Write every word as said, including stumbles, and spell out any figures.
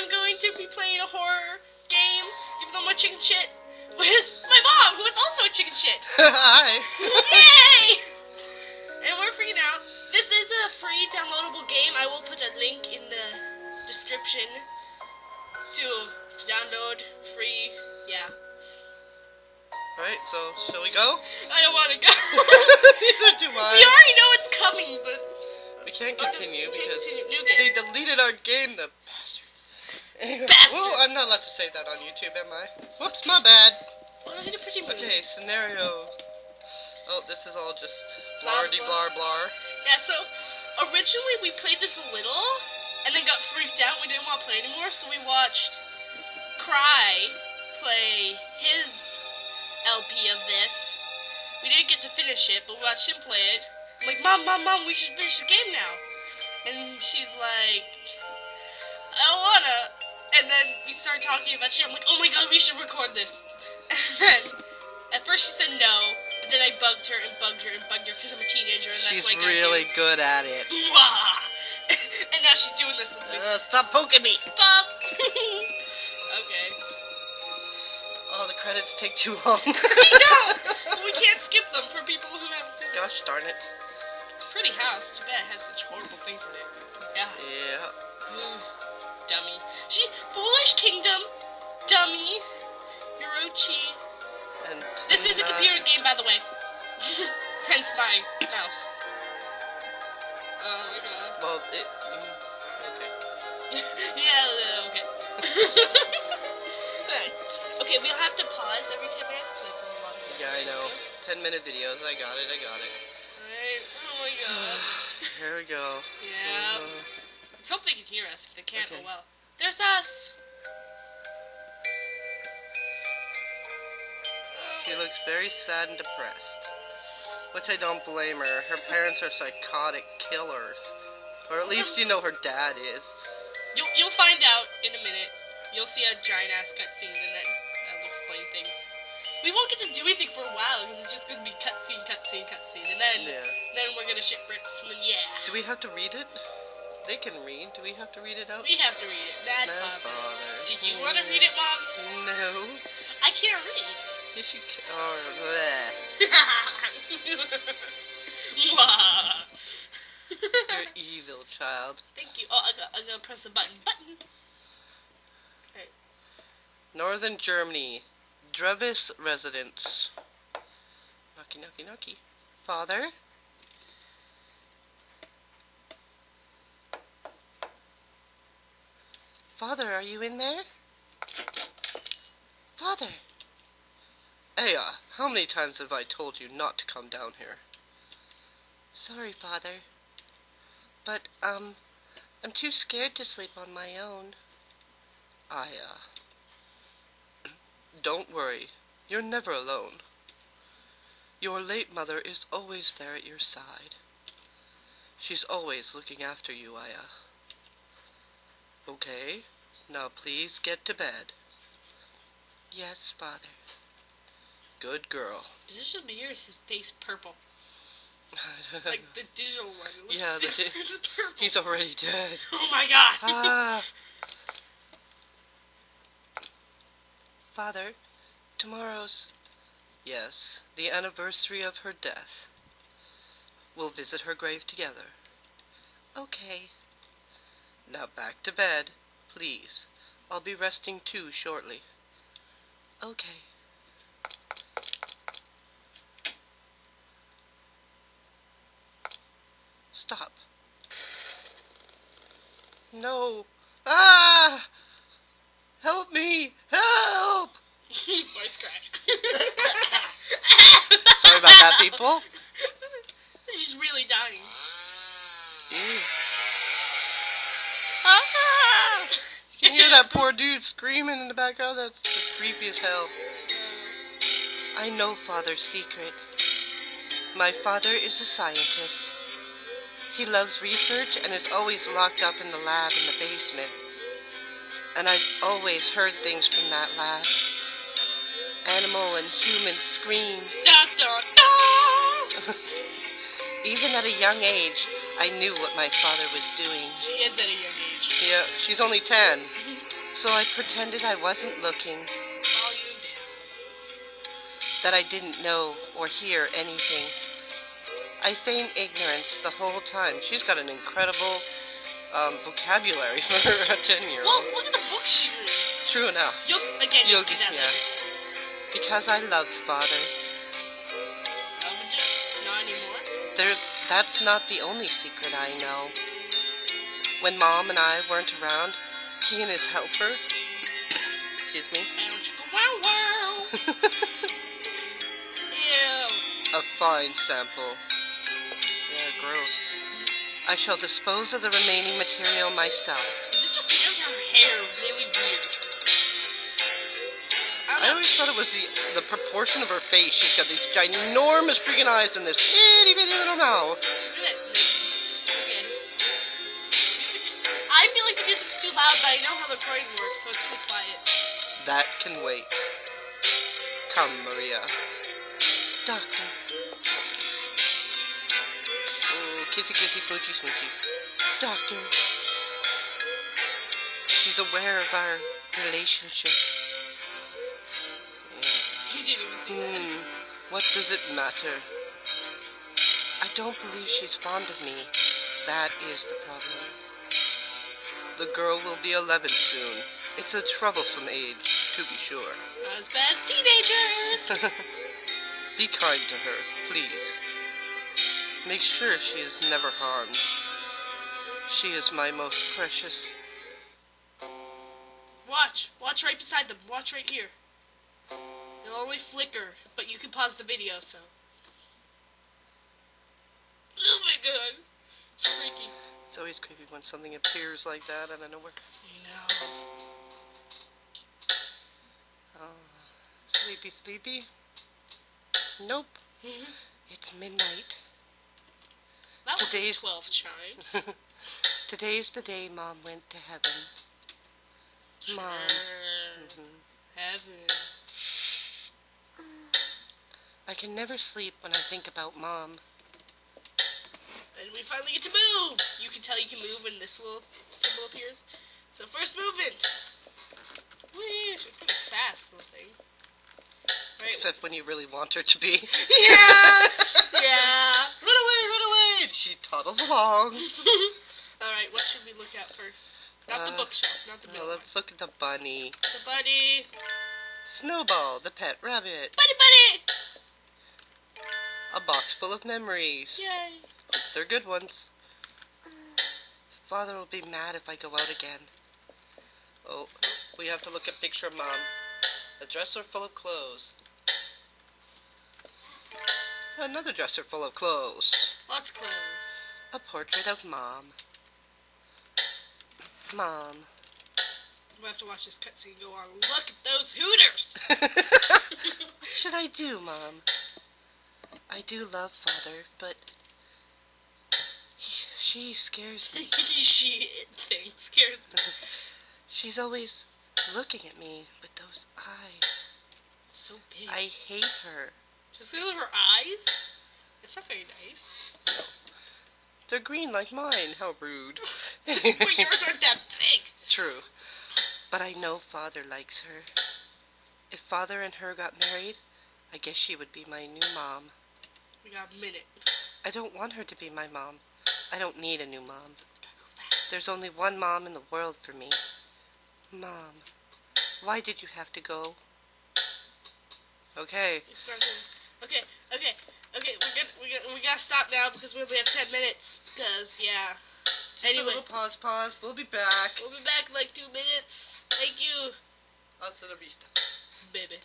I'm going to be playing a horror game, even though I'm a chicken shit, with my mom, who is also a chicken shit. Hi! Yay! And we're freaking out. This is a free downloadable game. I will put a link in the description to, to download free. Yeah. Alright, so shall we go? I don't want to go. These are too much. We already know it's coming, but... We can't continue, oh, no, we can't because continue. New game. They deleted our game, the bastards. Anyway, bastards! Well, I'm not allowed to say that on YouTube, am I? Whoops, my bad. Well, I did a pretty movie. Okay, scenario... Oh, this is all just blar-de-blar-blar. Yeah, so originally we played this a little, and then got freaked out. We didn't want to play anymore, so we watched Cry play his... L P of this. We didn't get to finish it, but we watched him play it. I'm like, Mom, Mom, Mom, we should finish the game now. And she's like, I don't wanna. And then we started talking about shit. I'm like, oh my god, we should record this. And then, at first she said no, but then I bugged her and bugged her and bugged her because I'm a teenager and that's she's what I got really do. Good at it. And now she's doing this with me. Uh, stop poking me. Bob. Okay. Oh, the credits take too long. I know! But we can't skip them for people who haven't seen it. Gosh darn it. It's a pretty house. Too bad it has such horrible things in it. Yeah. Yeah. Ooh, dummy. She, Foolish Kingdom, Dummy, Yuruchi. And this is a computer uh, game, by the way. Hence my mouse. Oh my god. Well, it... Okay. Yeah, okay. Thanks. Okay, we'll have to pause every ten minutes because that's a lot of yeah, I know. Ago. Ten minute videos. I got it. I got it. Alright. Oh my god. Here we go. Yeah. Uh, Let's hope they can hear us. If they can't, okay. Oh well. There's us. She looks very sad and depressed, which I don't blame her. Her parents are psychotic killers, or at least you know her dad is. You'll you'll find out in a minute. You'll see a giant ass cutscene in it. That'll explain things. We won't get to do anything for a while because it's just gonna be cutscene, cutscene, cutscene, and then yeah. then we're gonna shit bricks, and then yeah. Do we have to read it? They can read. Do we have to read it out? We have to read it. Mad, Mad father. father. Do you yeah. want to read it, Mom? No. I can't read. Yes, you can. Oh, you're evil, child. Thank you. Oh, I got. I gotta press the button. Button. Northern Germany, Drevis residence. Knocky, knocky, knocky. Father? Father, are you in there? Father? Aya, how many times have I told you not to come down here? Sorry, Father. But, um, I'm too scared to sleep on my own. Aya. Don't worry. You're never alone. Your late mother is always there at your side. She's always looking after you, Aya. Okay. Now please get to bed. Yes, Father. Good girl. This should be yours. His face purple. Like the digital one. It looks, yeah, the di it's purple. He's already dead. Oh my god. Ah. Father, tomorrow's... Yes, the anniversary of her death. We'll visit her grave together. Okay. Now back to bed, please. I'll be resting too shortly. Okay. Stop. No. Ah! Help me! Help! Voice crack. Sorry about that, people. She's really dying. Ew. Ah! You can hear that poor dude screaming in the background. That's just creepy as hell. I know Father's secret. My father is a scientist. He loves research and is always locked up in the lab in the basement. And I've always heard things from that lab. Animal and human screams. Even at a young age, I knew what my father was doing. She is at a young age. Yeah, she's only ten. so I pretended I wasn't looking, that I didn't know or hear anything. I feigned ignorance the whole time. She's got an incredible um, vocabulary for a ten-year-old. Well, look at the book she reads. True enough. You'll, again, you'll, you'll see that. Yeah. Because I loved Father. Loved it? Not anymore? There's, that's not the only secret I know. When Mom and I weren't around, he and his helper, excuse me, wow, wow. Ew. A fine sample. Yeah, gross. I shall dispose of the remaining material myself. Is it just because her hair really weird? I, I always thought it was the the proportion of her face. She's got these ginormous freaking eyes and this itty bitty little mouth. I feel like the music's too loud, but I know how the recording works, so it's really quiet. That can wait. Come, Maria. Doctor. Ooh, kissy kissy, floochie smoochy. Doctor. She's aware of our relationship. He didn't even see that. Hmm. What does it matter? I don't believe she's fond of me. That is the problem. The girl will be eleven soon. It's a troublesome age, to be sure. Not as bad as teenagers! Be kind to her, please. Make sure she is never harmed. She is my most precious. Watch. Watch right beside them. Watch right here. It'll only flicker, but you can pause the video, so. Oh my god. It's freaky. It's always creepy when something appears like that out of nowhere. You know. Oh. Sleepy, sleepy. Nope. Mm-hmm. It's midnight. That Today's... was twelve chimes. Today's the day Mom went to heaven. Mom. Mm-hmm. Heaven. I can never sleep when I think about Mom. And we finally get to move! You can tell you can move when this little symbol appears. So first movement! Whee! She's pretty fast, little thing. Right. Except when you really want her to be. Yeah! Yeah! Run away, run away! And she toddles along. Alright, what should we look at first? Not uh, the bookshelf, not the middle. No, let's look at the bunny. The bunny! Snowball, the pet rabbit. Bunny, bunny! A box full of memories. Yay! They're good ones. Father will be mad if I go out again. Oh, we have to look at picture of Mom. A dresser full of clothes. Another dresser full of clothes. Lots of clothes. A portrait of Mom. Mom. We'll have to watch this cutscene go on. Look at those hooters! What should I do, Mom? I do love Father, but... She scares me. she thing scares me. She's always looking at me with those eyes. So big. I hate her. Just look at her eyes? It's not very nice. No. They're green like mine. How rude. But yours aren't that big. True. But I know Father likes her. If Father and her got married, I guess she would be my new mom. We got a minute. I don't want her to be my mom. I don't need a new mom. There's only one mom in the world for me. Mom, why did you have to go? Okay. It's not good. Okay, okay, okay. We're gonna, we're gonna, we gotta stop now because we only have ten minutes. Because yeah. Anyway. Just a pause, pause. We'll be back. We'll be back in like two minutes. Thank you. Hasta la vista, baby.